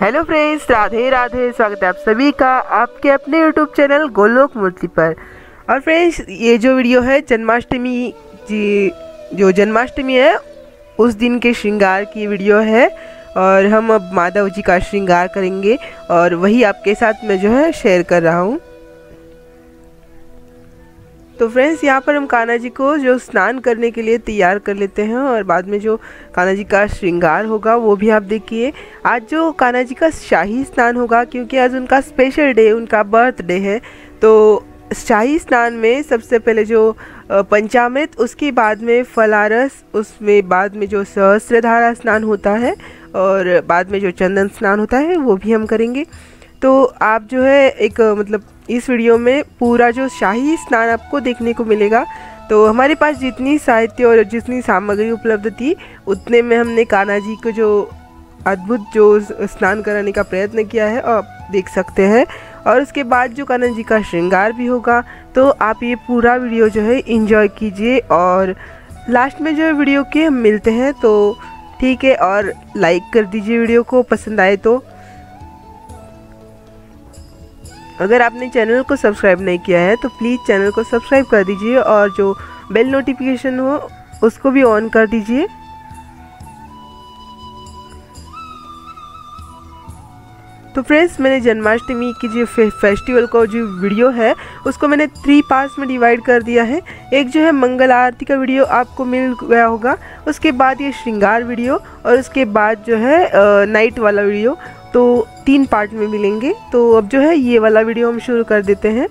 Hello friends, Radhe Radhe. स्वागत है आप सभी का आपके अपने यूट्यूब चैनल गोलोक मूर्ति पर। और फ्रेंड्स, ये जो वीडियो है जन्माष्टमी जी, जो जन्माष्टमी है उस दिन के श्रृंगार की वीडियो है। और हम अब माधव जी का श्रृंगार करेंगे और वही आपके साथ मैं जो है शेयर कर रहा हूँ। तो फ्रेंड्स, यहाँ पर हम कान्हा जी को जो स्नान करने के लिए तैयार कर लेते हैं और बाद में जो कान्हा जी का श्रृंगार होगा वो भी आप देखिए। आज जो कान्हा जी का शाही स्नान होगा, क्योंकि आज उनका स्पेशल डे, उनका बर्थडे है, तो शाही स्नान में सबसे पहले जो पंचामृत, उसके बाद में फलारस, उसमें बाद में जो सहस्त्रधारा स्नान होता है और बाद में जो चंदन स्नान होता है वो भी हम करेंगे। तो आप जो है एक मतलब इस वीडियो में पूरा जो शाही स्नान आपको देखने को मिलेगा। तो हमारे पास जितनी साहित्य और जितनी सामग्री उपलब्ध थी उतने में हमने कान्हा जी को जो अद्भुत जो स्नान कराने का प्रयत्न किया है आप देख सकते हैं। और उसके बाद जो कान्हा जी का श्रृंगार भी होगा, तो आप ये पूरा वीडियो जो है एंजॉय कीजिए। और लास्ट में जो है वीडियो के हम मिलते हैं, तो ठीक है। और लाइक कर दीजिए वीडियो को, पसंद आए तो। अगर आपने चैनल को सब्सक्राइब नहीं किया है तो प्लीज़ चैनल को सब्सक्राइब कर दीजिए और जो बेल नोटिफिकेशन हो उसको भी ऑन कर दीजिए। तो फ्रेंड्स, मैंने जन्माष्टमी की जो फेस्टिवल का जो वीडियो है उसको मैंने 3 पार्ट्स में डिवाइड कर दिया है। एक जो है मंगल आरती का वीडियो आपको मिल गया होगा, उसके बाद ये श्रृंगार वीडियो और उसके बाद जो है नाइट वाला वीडियो, तो 3 पार्ट में मिलेंगे। तो अब जो है ये वाला वीडियो हम शुरू कर देते हैं।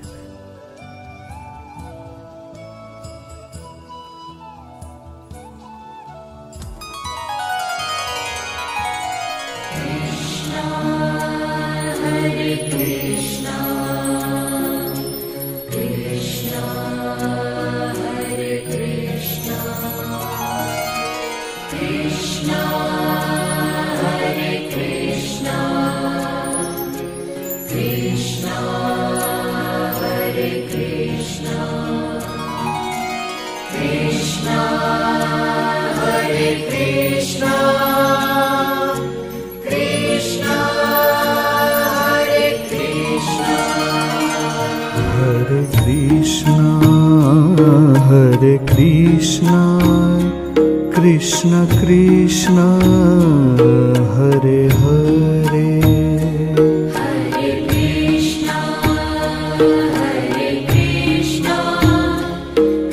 Krishna, Krishna Krishna, Hare Hare. Hare Krishna, Hare Krishna,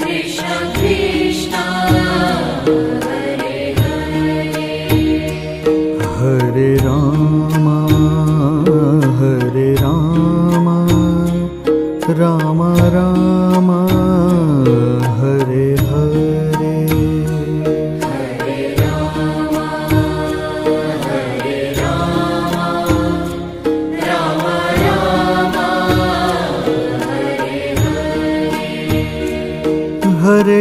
Krishna Krishna, Hare Hare. Hare Rama, Hare Rama, Rama Rama. Hare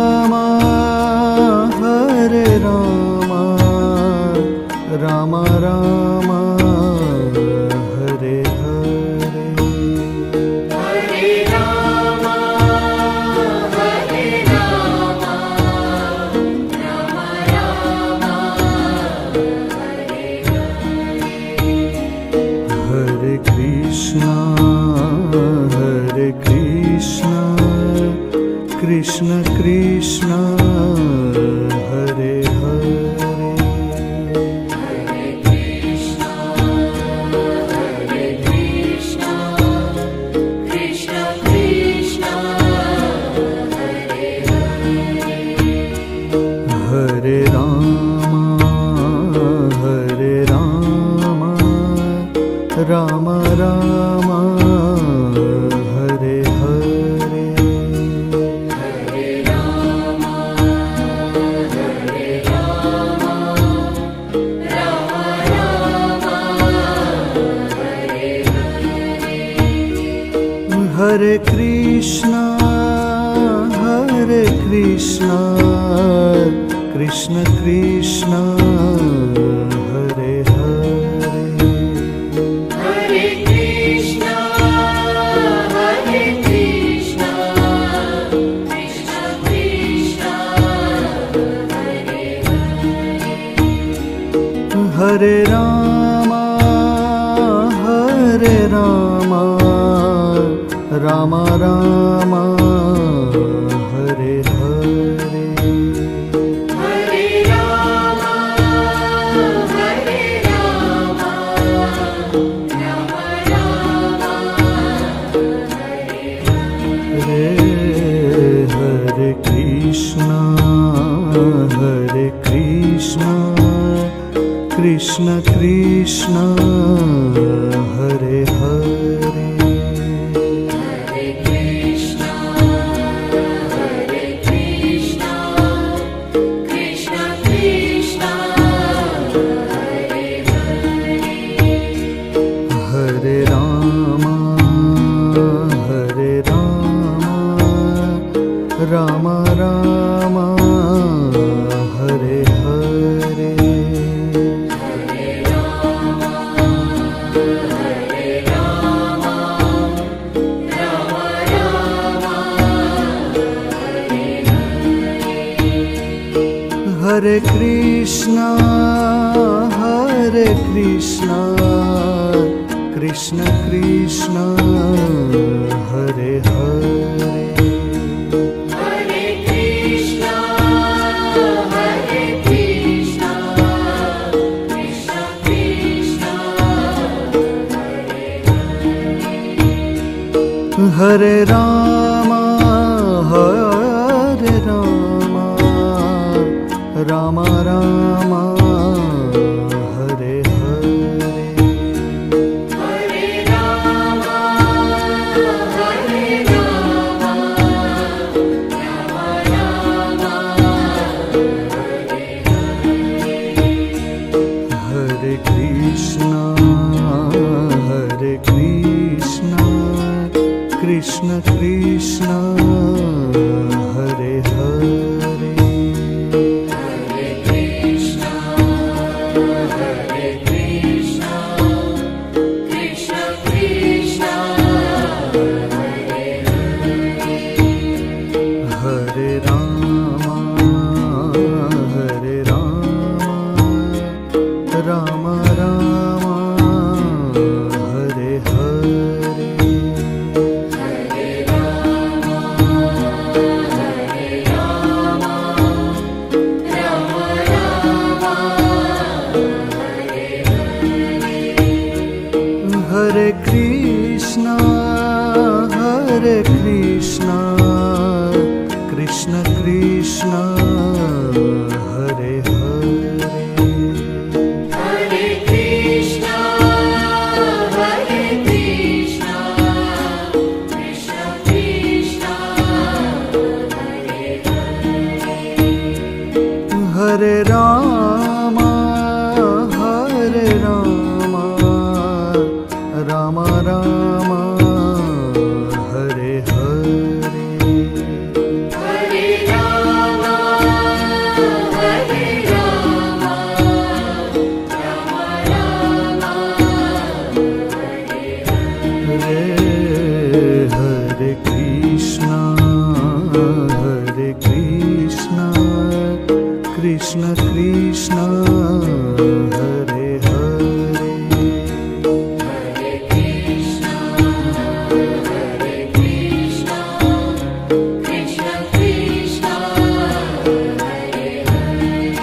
Krishna Krishna Hare Hare. Hare Krishna, Hare Krishna, Krishna Krishna Hare Hare. Hare Rama, Hare Rama, Rama Rama. Hare Krishna Krishna, Krishna Krishna, Hare Hare. Hare Krishna, Hare Krishna, Krishna Krishna, Hare Hare. Hare Rama, Hare Rama, Rama Rama. Krishna Krishna Hare Hare. Hare Krishna, Hare Krishna, Krishna Krishna, Hare Hare. Hare Rama, Hare Rama, Rama Rama. Hare Krishna, Hare Krishna, Krishna Krishna, Hare Hare. Hare Krishna, Hare Krishna, Krishna Krishna, Hare Hare. Hare Rama, Hare Rama, Rama Rama Hare Hare. Hare Rama, Hare Rama, Rama Rama Hare Hare. Hare Krishna, Hare Krishna, Krishna Krishna. Hare Krishna, Krishna Krishna, Hare Hare. Hare Krishna, Hare Krishna, Krishna Krishna, Hare Hare. Hare Rama, Hare Rama, Rama Rama. Krishna Krishna Hare Hare. Hare Krishna, Hare Krishna, Krishna Krishna,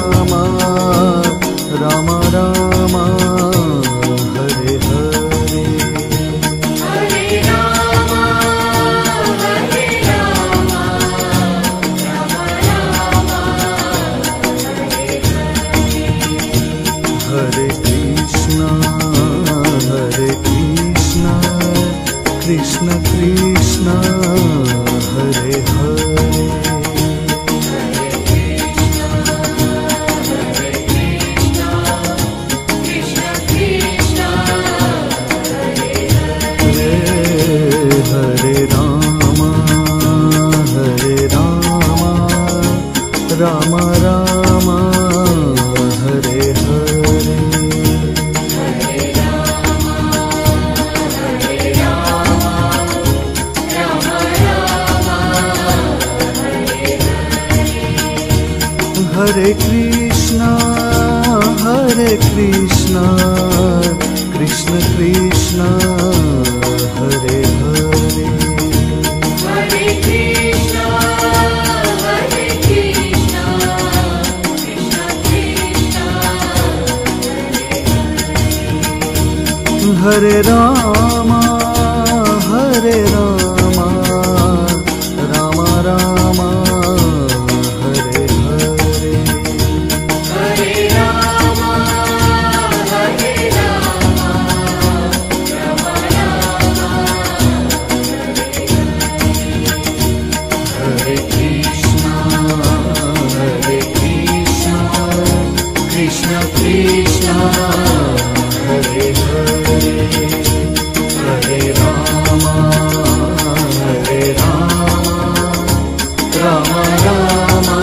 Rama Hare Hare Hare Rama Rama Rama Hare Hare Hare Krishna Krishna Krishna Hare Hare Krishna Krishna Hare Hare Hare Krishna Hare Krishna Krishna Krishna Hare Hare Hare Rama Hare Rama Rama Rama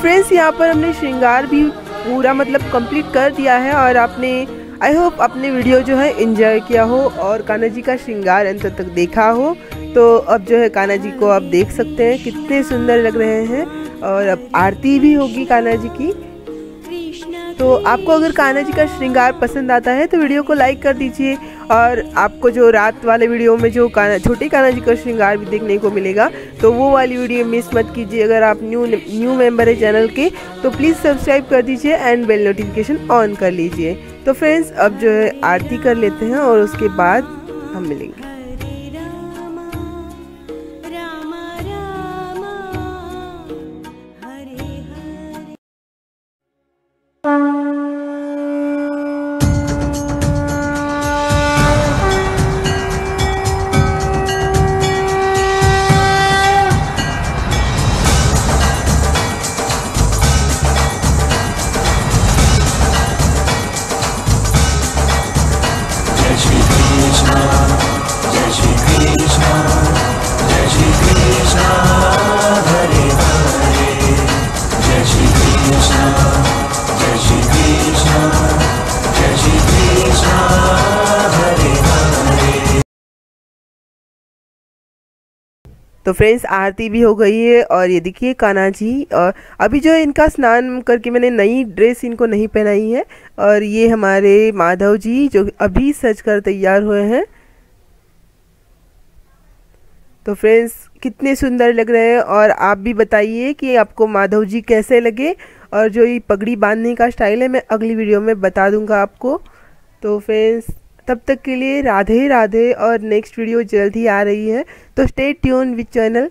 friends यहाँ पर हमने श्रृंगार भी पूरा मतलब complete कर दिया है और आपने आई होप अपने वीडियो जो है एंजॉय किया हो और कान्हा जी का श्रृंगार अंत तक देखा हो। तो अब जो है कान्हा जी को आप देख सकते हैं कितने सुंदर लग रहे हैं और अब आरती भी होगी कान्हा जी की। तो आपको अगर कान्हा जी का श्रृंगार पसंद आता है तो वीडियो को लाइक कर दीजिए और आपको जो रात वाले वीडियो में जो छोटे कान्हा जी का श्रृंगार भी देखने को मिलेगा तो वो वाली वीडियो मिस मत कीजिए। अगर आप न्यू मेंबर है चैनल के तो प्लीज़ सब्सक्राइब कर दीजिए एंड बेल नोटिफिकेशन ऑन कर लीजिए। तो फ्रेंड्स अब जो है आरती कर लेते हैं और उसके बाद हम मिलेंगे। तो फ्रेंड्स आरती भी हो गई है और ये देखिए कान्हा जी। और अभी जो इनका स्नान करके मैंने नई ड्रेस इनको नहीं पहनाई है। और ये हमारे माधव जी जो अभी सजकर तैयार हुए हैं। तो फ्रेंड्स कितने सुंदर लग रहे हैं। और आप भी बताइए कि आपको माधव जी कैसे लगे। और जो ये पगड़ी बांधने का स्टाइल है मैं अगली वीडियो में बता दूंगा आपको। तो फ्रेंड्स तब तक के लिए राधे राधे। और नेक्स्ट वीडियो जल्द ही आ रही है, तो stay tune with channel.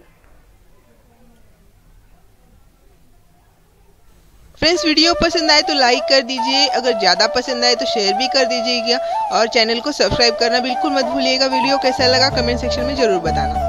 Friends video पसंद आए तो लाइक कर दीजिए, अगर ज़्यादा पसंद आए तो शेयर भी कर दीजिएगा और चैनल को सब्सक्राइब करना बिल्कुल मत भूलिएगा। वीडियो कैसा लगा कमेंट सेक्शन में ज़रूर बताना।